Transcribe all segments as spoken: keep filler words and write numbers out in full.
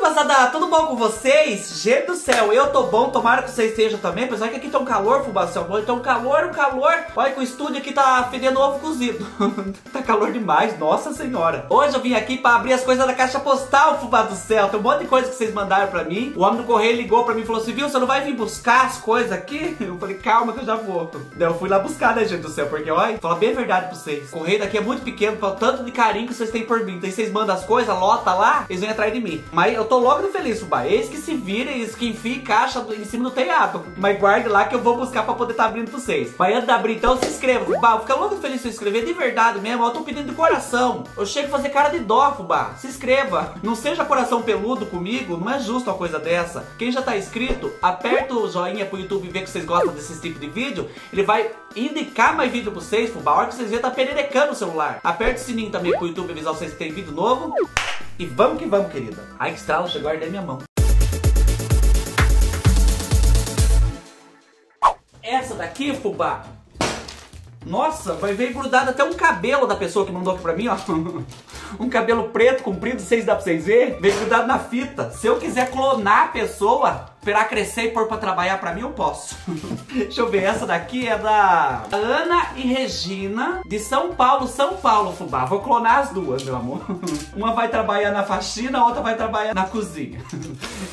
moçada, tudo bom com vocês? Gente do céu, eu tô bom, tomara que vocês estejam também. Apesar que aqui tá um calor, fubação. Tá um calor, um calor. Olha que o estúdio aqui tá fedendo ovo cozido. Tá calor demais, nossa senhora. Hoje eu vim aqui pra abrir as coisas da caixa postal, fubá do céu. Tem um monte de coisa que vocês mandaram pra mim. O homem do correio ligou pra mim e falou assim, viu, você não vai vir buscar as coisas aqui? Eu falei, calma que eu já vou. Daí eu fui lá buscar, né, gente do céu, porque olha, fala bem a verdade pra vocês. O correio daqui é muito pequeno, pelo tanto de carinho que vocês têm por mim. Então vocês mandam as coisas, lota lá, eles vêm atrás de mim. Mas eu tô logo feliz, fubá. Eles que se virem, eles que enfiem caixa em cima do telhado. Mas guarde lá que eu vou buscar pra poder estar tá abrindo pra vocês. Mas antes de abrir, então se inscreva, fubá. Fica logo feliz se inscrever, de verdade mesmo. Eu tô pedindo de coração. Eu chego a fazer cara de dó, fubá. Se inscreva. Não seja coração peludo comigo, não é justo uma coisa dessa. Quem já tá inscrito, aperta o joinha pro YouTube ver que vocês gostam desse tipo de vídeo. Ele vai indicar mais vídeo pra vocês, fubá. A hora que vocês verem, tá pererecando o celular. Aperta o sininho também pro YouTube avisar vocês que tem vídeo novo. E vamos que vamos, querida. Ai, que estralo, chegou a arder minha mão. Essa daqui, fubá. Nossa, vai ver grudado até um cabelo da pessoa que mandou aqui pra mim, ó. Um cabelo preto, comprido, vocês dá pra vocês verem. Veio grudado na fita. Se eu quiser clonar a pessoa, esperar crescer e pôr pra trabalhar pra mim, eu posso. Deixa eu ver, essa daqui é da Ana e Regina, de São Paulo, São Paulo, fubá. Vou clonar as duas, meu amor. Uma vai trabalhar na faxina, a outra vai trabalhar na cozinha.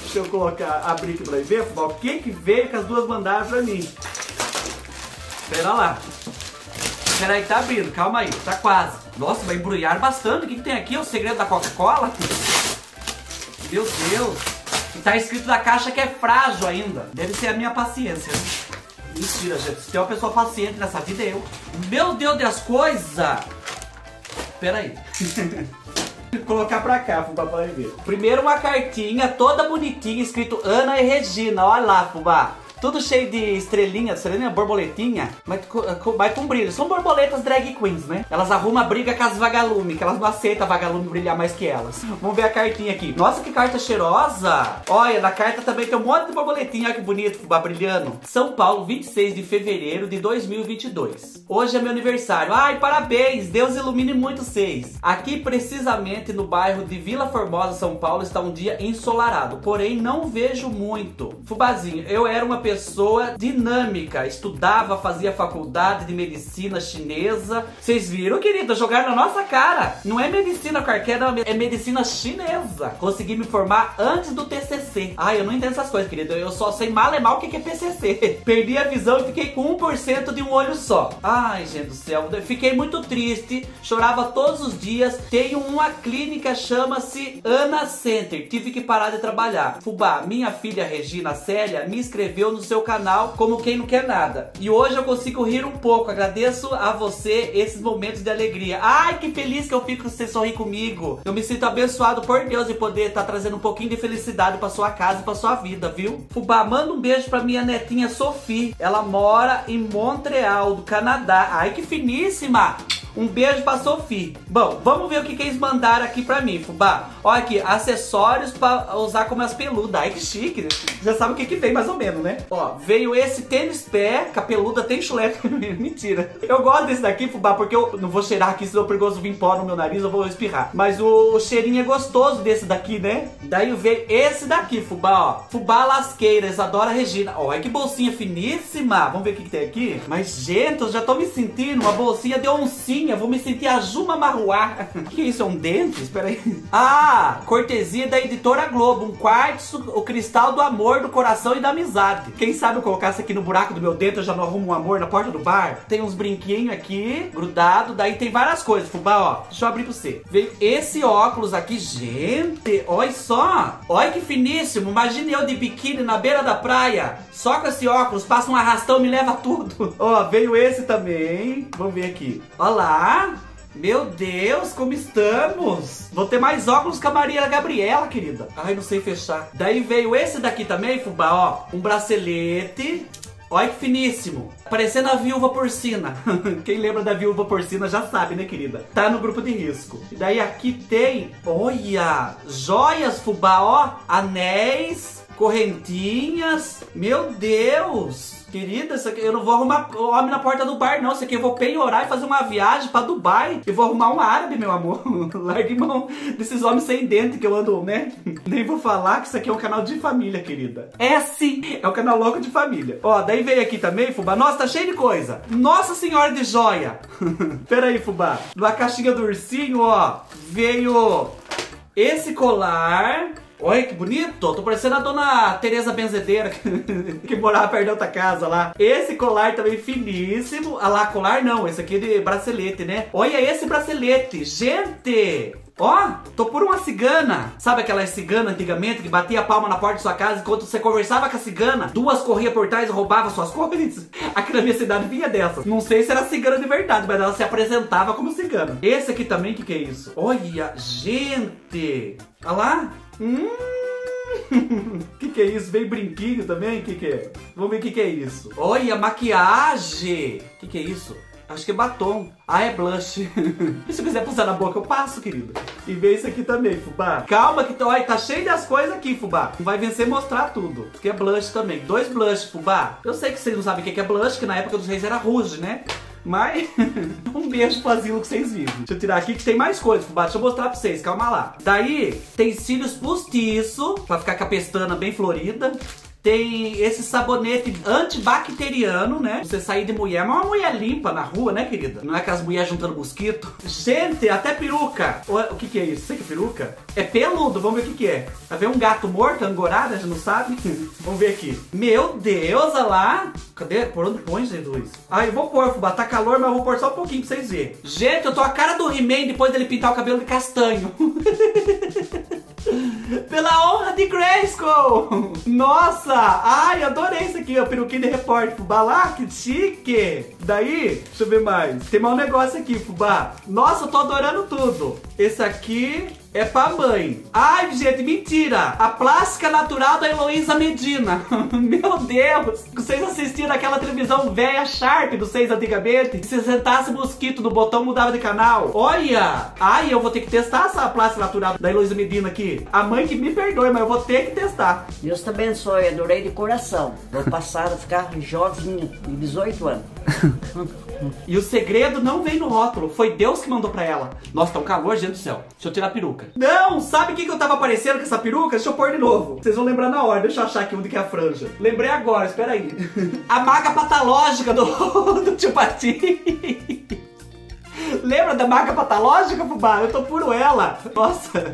Deixa eu colocar, abrir aqui pra ver, fubá, o que que veio que as duas mandaram pra mim. Espera lá. Espera aí, tá abrindo, calma aí, tá quase. Nossa, vai embrulhar bastante. O que que tem aqui? O segredo da Coca-Cola? Meu Deus. E tá escrito na caixa que é frágil ainda. Deve ser a minha paciência, né? Mentira, gente. Se tem uma pessoa paciente nessa vida, é eu. Meu Deus das coisas! Pera aí. Vou colocar pra cá, fubá, pra ver. Primeiro uma cartinha toda bonitinha, escrito Ana e Regina. Olha lá, fubá. Tudo cheio de estrelinha, estrelinha, borboletinha, mas, mas com brilho. São borboletas drag queens, né? Elas arrumam a briga com as vagalume, que elas não aceitam vagalume brilhar mais que elas. Vamos ver a cartinha aqui. Nossa, que carta cheirosa! Olha, na carta também tem um monte de borboletinha. Olha que bonito, fubá, brilhando. São Paulo, vinte e seis de fevereiro de dois mil e vinte e dois. Hoje é meu aniversário. Ai, parabéns! Deus ilumine muito vocês. Aqui, precisamente, no bairro de Vila Formosa, São Paulo, está um dia ensolarado. Porém, não vejo muito. Fubazinho, eu era uma pessoa... pessoa dinâmica, estudava, fazia faculdade de medicina chinesa. Vocês viram, querida? Jogaram na nossa cara. Não é medicina qualquer, não, é medicina chinesa. Consegui me formar antes do T C C. Ai, eu não entendo essas coisas, querida. Eu só sei mal e mal o que é P C C. Perdi a visão e fiquei com um por cento de um olho só. Ai, gente do céu, fiquei muito triste, chorava todos os dias. Tenho uma clínica, chama-se Ana Center. Tive que parar de trabalhar. Fubá, minha filha Regina Célia me escreveu no no seu canal como quem não quer nada. E hoje eu consigo rir um pouco. Agradeço a você esses momentos de alegria. Ai, que feliz que eu fico que você sorri comigo. Eu me sinto abençoado por Deus de poder estar tá trazendo um pouquinho de felicidade pra sua casa e pra sua vida, viu? Fubá, manda um beijo pra minha netinha Sophie. Ela mora em Montreal, do Canadá. Ai, que finíssima! Um beijo pra Sophie. Bom, vamos ver o que, que eles mandaram aqui pra mim, fubá. Olha aqui, acessórios pra usar como as peludas. Ai, que chique. Já sabe o que que vem, mais ou menos, né? Ó, veio esse tênis pé, que a peluda tem chuleta. Mentira. Eu gosto desse daqui, fubá, porque eu não vou cheirar aqui, senão é perigoso vir pó no meu nariz, eu vou espirrar. Mas o cheirinho é gostoso desse daqui, né? Daí veio esse daqui, fubá, ó. Fubá Lasqueiras, adora Regina. Ó, olha que bolsinha finíssima. Vamos ver o que que tem aqui? Mas, gente, eu já tô me sentindo uma bolsinha de oncinha. Eu vou me sentir a Juma Marruá. Que isso, é um dente? Espera aí. Ah, cortesia da Editora Globo. Um quartzo, o cristal do amor, do coração e da amizade. Quem sabe eu colocasse aqui no buraco do meu dente, eu já não arrumo um amor na porta do bar. Tem uns brinquinhos aqui, grudado. Daí tem várias coisas, fubá, ó. Deixa eu abrir pra você. Veio esse óculos aqui, gente. Olha só. Olha que finíssimo. Imagine eu de biquíni na beira da praia. Só com esse óculos, passa um arrastão, me leva tudo. Ó, veio esse também. Vamos ver aqui. Olha lá. Meu Deus, como estamos? Vou ter mais óculos com a Maria Gabriela, querida. Ai, não sei fechar. Daí veio esse daqui também, fubá, ó. Um bracelete. Olha que finíssimo. Parecendo a Viúva Porcina. Quem lembra da Viúva Porcina já sabe, né, querida? Tá no grupo de risco. E daí aqui tem, olha, joias, fubá, ó. Anéis. correntinhas. Meu Deus! Querida, isso aqui, eu não vou arrumar homem na porta do bar, não. Isso aqui eu vou penhorar e fazer uma viagem pra Dubai. Eu vou arrumar um árabe, meu amor. Largue mão desses homens sem dente que eu ando, né? Nem vou falar que isso aqui é um canal de família, querida. É sim, é um canal louco de família. Ó, daí veio aqui também, Fubá. Nossa, tá cheio de coisa. Nossa Senhora de Joia. Pera aí, Fubá. Na caixinha do ursinho, ó, veio esse colar. Olha que bonito, tô parecendo a dona Tereza Benzedeira que morava perto da outra casa lá. Esse colar também finíssimo. Ah lá, colar não, esse aqui é de bracelete, né? Olha esse bracelete, gente! Ó, tô por uma cigana. Sabe aquelas ciganas antigamente que batia a palma na porta de sua casa enquanto você conversava com a cigana? Duas corria por trás e roubava suas coisas? Aqui na minha cidade vinha dessas. Não sei se era cigana de verdade, mas ela se apresentava como cigana. Esse aqui também, que que é isso? Olha, gente! Olha lá. Hum... que que é isso? Veio brinquinho também? Que que é? Vamos ver o que que é isso. Olha, maquiagem. Que que é isso? Acho que é batom. Ah, é blush. E se eu quiser passar na boca, eu passo, querido. E vem isso aqui também, Fubá. Calma que olha, tá cheio das coisas aqui, Fubá. Não vai vencer mostrar tudo. Isso aqui é blush também. Dois blush, Fubá. Eu sei que vocês não sabem o que é blush, que na época dos reis era ruge, né? Mas, um beijo pro asilo que vocês vivem. Deixa eu tirar aqui que tem mais coisa, Fubá. Deixa eu mostrar pra vocês, calma lá. Daí, tem cílios postiço, pra ficar com a pestana bem florida. Tem esse sabonete antibacteriano, né? Você sair de mulher, mas uma mulher limpa na rua, né, querida? Não é aquelas mulheres juntando mosquito. Gente, até peruca. O que que é isso? Você que é peruca? É peludo, vamos ver o que que é. Vai ver um gato morto, angorado, a gente não sabe. Vamos ver aqui. Meu Deus, olha lá. Cadê? Por onde põe, Jesus? Ah, eu vou pôr, Fubá. Tá calor, mas eu vou pôr só um pouquinho pra vocês verem. Gente, eu tô a cara do He-Man depois dele pintar o cabelo de castanho. Pela honra de Grayskull! Nossa! Ai, adorei isso aqui, ó. Peruquinha de repórter, Fubá. Lá, que chique! Daí, deixa eu ver mais. Tem mais um negócio aqui, Fubá. Nossa, eu tô adorando tudo. Esse aqui é pra mãe. Ai, gente, mentira! A plástica natural da Heloísa Medina. Meu Deus! Vocês assistiram aquela televisão velha Sharp dos seis antigamente? Se sentasse mosquito no botão, mudava de canal. Olha! Ai, eu vou ter que testar essa plástica natural da Heloísa Medina aqui. A mãe que me perdoe, mas eu vou ter que testar. Deus te abençoe, adorei de coração. Vou passar a ficar jovinha, de dezoito anos. E o segredo não vem no rótulo, foi Deus que mandou pra ela. Nossa, tá um calor, gente do céu. Deixa eu tirar a peruca. Não, sabe o que que eu tava aparecendo com essa peruca? Deixa eu pôr de novo. Vocês vão lembrar na hora, deixa eu achar aqui onde que é a franja. Lembrei agora, espera aí. A maga patológica do, do tio Pati. Lembra da maga patológica, Fubá? Eu tô puro ela. Nossa,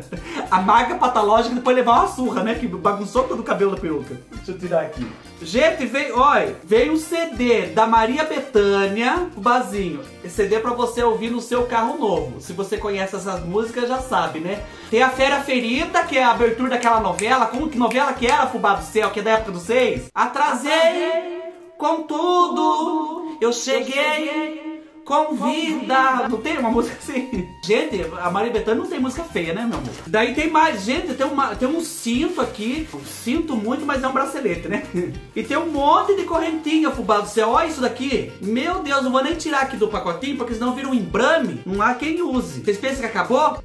a maga patológica depois levar uma surra, né? Que bagunçou todo o cabelo da peruca. Deixa eu tirar aqui. Gente, veio, olha, veio um C D da Maria Bethânia, Fubazinho. Esse C D é pra você ouvir no seu carro novo. Se você conhece essas músicas, já sabe, né? Tem a Fera Ferida, que é a abertura daquela novela. Como que novela que era, Fubá do céu? Que é da época dos seis? Atrasei, contudo, eu cheguei. Com vida. Não tem uma música assim? Gente, a Maria Bethânia não tem música feia, né, meu amor? Daí tem mais, gente, tem, uma, tem um cinto aqui. Eu sinto muito, mas é um bracelete, né? E tem um monte de correntinha, Fubá do céu. Olha isso daqui. Meu Deus, não vou nem tirar aqui do pacotinho, porque senão vira um embrame. Não há quem use. Vocês pensam que acabou?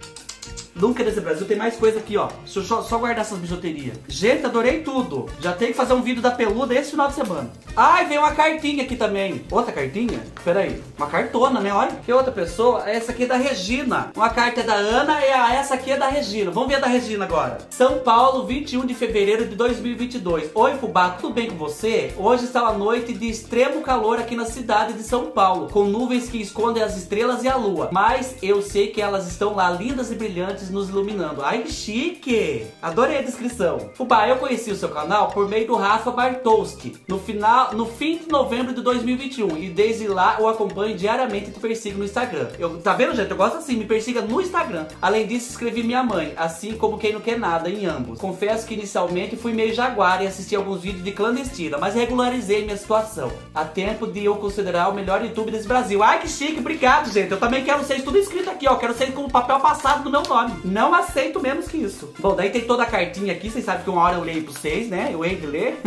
Nunca desse Brasil, tem mais coisa aqui, ó. Deixa eu só guardar essas bijuterias. Gente, adorei tudo. Já tem que fazer um vídeo da peluda esse final de semana. Ai, veio uma cartinha aqui também. Outra cartinha? Pera aí. Uma cartona, né? Olha. Que outra pessoa? Essa aqui é da Regina. Uma carta é da Ana e a, essa aqui é da Regina. Vamos ver a da Regina agora. São Paulo, vinte e um de fevereiro de dois mil e vinte e dois. Oi, Fubá, tudo bem com você? Hoje está uma noite de extremo calor aqui na cidade de São Paulo, com nuvens que escondem as estrelas e a lua. Mas eu sei que elas estão lá lindas e brilhantes, nos iluminando. Ai, que chique! Adorei a descrição. Fubá, eu conheci o seu canal por meio do Rafa Bartoski no, final, no fim de novembro de dois mil e vinte e um. E desde lá eu acompanho diariamente e te persigo no Instagram. Eu, tá vendo, gente? Eu gosto assim, me persiga no Instagram. Além disso, escrevi Minha Mãe, assim como Quem Não Quer Nada, em ambos. Confesso que inicialmente fui meio jaguar e assisti alguns vídeos de clandestina, mas regularizei minha situação. Há tempo de eu considerar o melhor YouTube desse Brasil. Ai, que chique! Obrigado, gente! Eu também quero vocês tudo escrito aqui, ó. Quero vocês com o papel passado do meu nome. Não aceito menos que isso. Bom, daí tem toda a cartinha aqui. Vocês sabem que uma hora eu leio pra vocês, né? Eu hei de ler.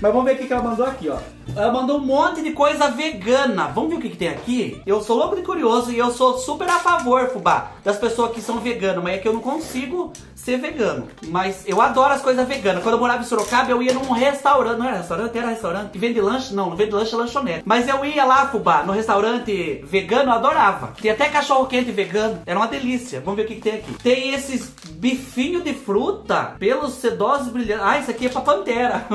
Mas vamos ver o que ela mandou aqui, ó. Ela mandou um monte de coisa vegana. Vamos ver o que, que tem aqui? Eu sou louco de curioso e eu sou super a favor, fubá, das pessoas que são veganas. Mas é que eu não consigo ser vegano. Mas eu adoro as coisas veganas. Quando eu morava em Sorocaba, eu ia num restaurante. Não era restaurante? Era restaurante. Que vende lanche? Não, não vende lanche, é lanchonete. Mas eu ia lá, fubá, no restaurante vegano, eu adorava. Tem até cachorro quente vegano. Era uma delícia. Vamos ver o que, que tem aqui. Tem esses bifinhos de fruta, pelos sedosos brilhantes. Ah, isso aqui é pra pantera.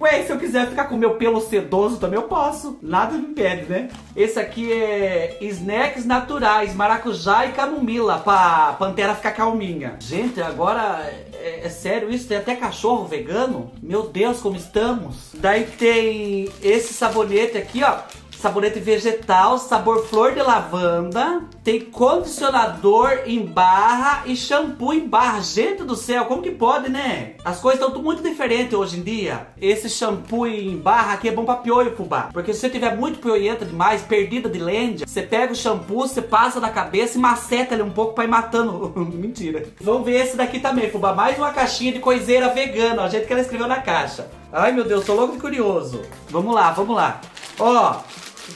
Ué, se eu quiser ficar com meu pelo sedoso também eu posso. Nada me impede, né? Esse aqui é snacks naturais, maracujá e camomila, pra pantera ficar calminha. Gente, agora é, é sério isso? Tem até cachorro vegano? Meu Deus, como estamos? Daí tem esse sabonete aqui, ó. Sabonete vegetal, sabor flor de lavanda. Tem condicionador em barra e shampoo em barra. Gente do céu, como que pode, né? As coisas estão muito diferentes hoje em dia. Esse shampoo em barra aqui é bom pra pioio, fubá. Porque se você tiver muito pioienta demais, perdida de lêndia, você pega o shampoo, você passa na cabeça e maceta ele um pouco pra ir matando. Mentira. Vamos ver esse daqui também, fubá. Mais uma caixinha de coiseira vegana, a gente que ela escreveu na caixa. Ai, meu Deus, tô louco de curioso. Vamos lá, vamos lá. Ó...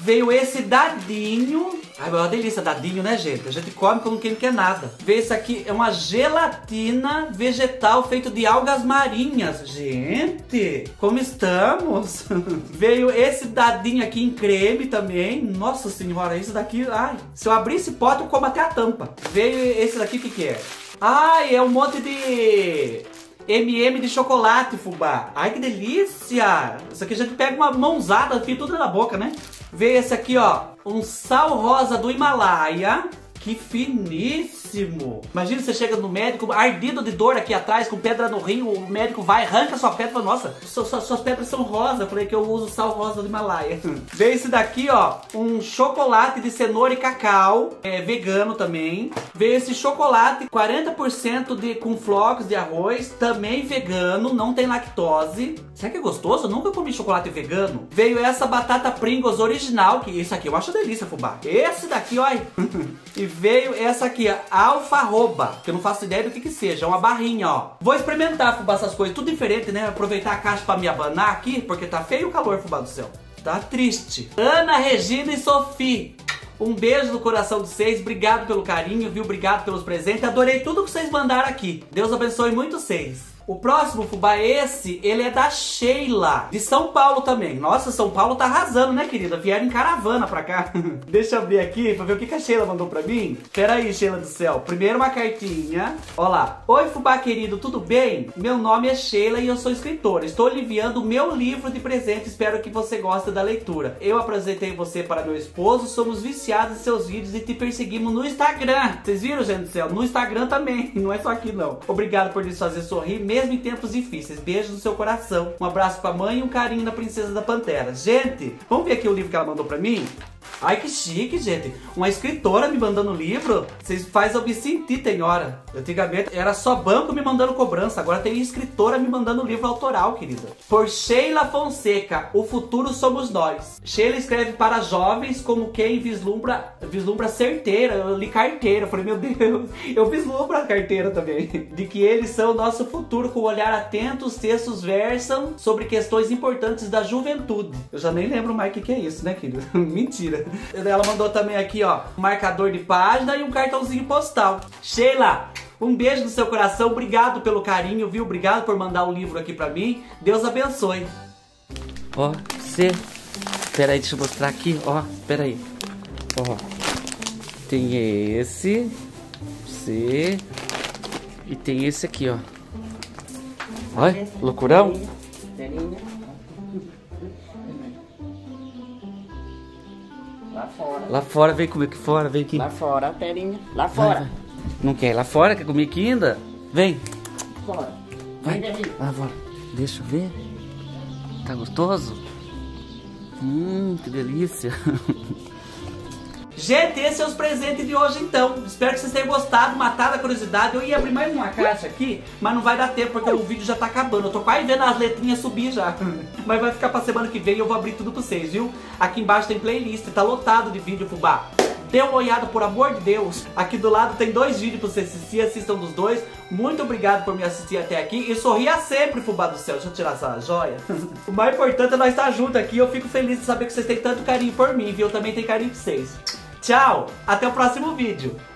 Veio esse dadinho. Ai, é uma delícia dadinho, né, gente? A gente come como quem não quer nada. Veio esse aqui, é uma gelatina vegetal feito de algas marinhas. Gente, como estamos? Veio esse dadinho aqui em creme também. Nossa senhora, isso daqui... Ai, se eu abrir esse pote, eu como até a tampa. Veio esse daqui, o que que é? Ai, é um monte de... M e M de chocolate, fubá. Ai, que delícia! Isso aqui a gente pega uma mãozada, fica tudo na boca, né? Veio esse aqui, ó. Um sal rosa do Himalaia. Que finíssimo! Imagina, você chega no médico, ardido de dor aqui atrás, com pedra no rim, o médico vai, arranca sua pedra e fala, nossa, su su suas pedras são rosa, falei que eu uso sal rosa do Himalaia. Veio esse daqui, ó, um chocolate de cenoura e cacau, é vegano também. Veio esse chocolate, quarenta por cento de, com flocos de arroz, também vegano, não tem lactose. Será que é gostoso? Eu nunca comi chocolate vegano. Veio essa batata Pringles original, que isso aqui eu acho delícia, fubá. Esse daqui, ó. E veio essa aqui, ó, alfarroba, que eu não faço ideia do que que seja, é uma barrinha, ó. Vou experimentar, fubá, essas coisas, tudo diferente, né? Aproveitar a caixa pra me abanar aqui, porque tá feio o calor, fubá do céu. Tá triste. Ana, Regina e Sophie, um beijo no coração de vocês, obrigado pelo carinho, viu? Obrigado pelos presentes, adorei tudo que vocês mandaram aqui. Deus abençoe muito vocês. O próximo, fubá, esse, ele é da Sheila, de São Paulo também. Nossa, São Paulo tá arrasando, né, querida? Vieram em caravana pra cá. Deixa eu ver aqui pra ver o que, que a Sheila mandou pra mim. Pera aí, Sheila do céu. Primeiro uma cartinha. Ó lá. Oi, fubá querido, tudo bem? Meu nome é Sheila e eu sou escritora. Estou lhe enviando o meu livro de presente. Espero que você goste da leitura. Eu apresentei você para meu esposo. Somos viciados em seus vídeos e te perseguimos no Instagram. Vocês viram, gente do céu? No Instagram também. Não é só aqui, não. Obrigado por nos fazer sorrir, mesmo em tempos difíceis. Beijo no seu coração. Um abraço pra mãe e um carinho na princesa da Pantera. Gente, vamos ver aqui o livro que ela mandou pra mim? Ai, que chique, gente. Uma escritora me mandando um livro. Vocês fazem eu me sentir, tem hora. Antigamente era só banco me mandando cobrança. Agora tem escritora me mandando livro autoral, querida. Por Sheila Fonseca, O Futuro Somos Nós. Sheila escreve para jovens como quem vislumbra, vislumbra certeira. Eu li carteira. Eu falei, meu Deus, eu vislumbro a carteira também. De que eles são o nosso futuro. Com o olhar atento, os textos versam sobre questões importantes da juventude. Eu já nem lembro mais o que, que é isso, né, querida? Mentira. Ela mandou também aqui, ó, um marcador de página e um cartãozinho postal. Sheila, um beijo no seu coração. Obrigado pelo carinho, viu? Obrigado por mandar o livro aqui pra mim. Deus abençoe. Ó, você... Peraí, deixa eu mostrar aqui, ó. Peraí. Ó. Tem esse. Você. E tem esse aqui, ó. Olha, loucurão. Lá fora. Lá fora, vem comigo aqui fora, vem aqui. Lá fora, perinha. Lá fora. Vai, vai. Não quer? Lá fora? Quer comer aqui ainda? Vem. Fora. Vai. Lá fora. Deixa eu ver. Tá gostoso? Hum, que delícia. Gente, esses são os presentes de hoje então. Espero que vocês tenham gostado, matado a curiosidade. Eu ia abrir mais uma caixa aqui, mas não vai dar tempo porque o vídeo já tá acabando. Eu tô quase vendo as letrinhas subir já. Mas vai ficar pra semana que vem e eu vou abrir tudo pra vocês, viu? Aqui embaixo tem playlist, tá lotado de vídeo, fubá. dê uma olhada, por amor de Deus. Aqui do lado tem dois vídeos pra você assistir, assistam dos dois. Muito obrigado por me assistir até aqui. E sorria sempre, fubá do céu. Deixa eu tirar essa joia. O mais importante é nós estar juntos aqui. Eu fico feliz de saber que vocês têm tanto carinho por mim, viu? Eu também tenho carinho por vocês. Tchau, até o próximo vídeo.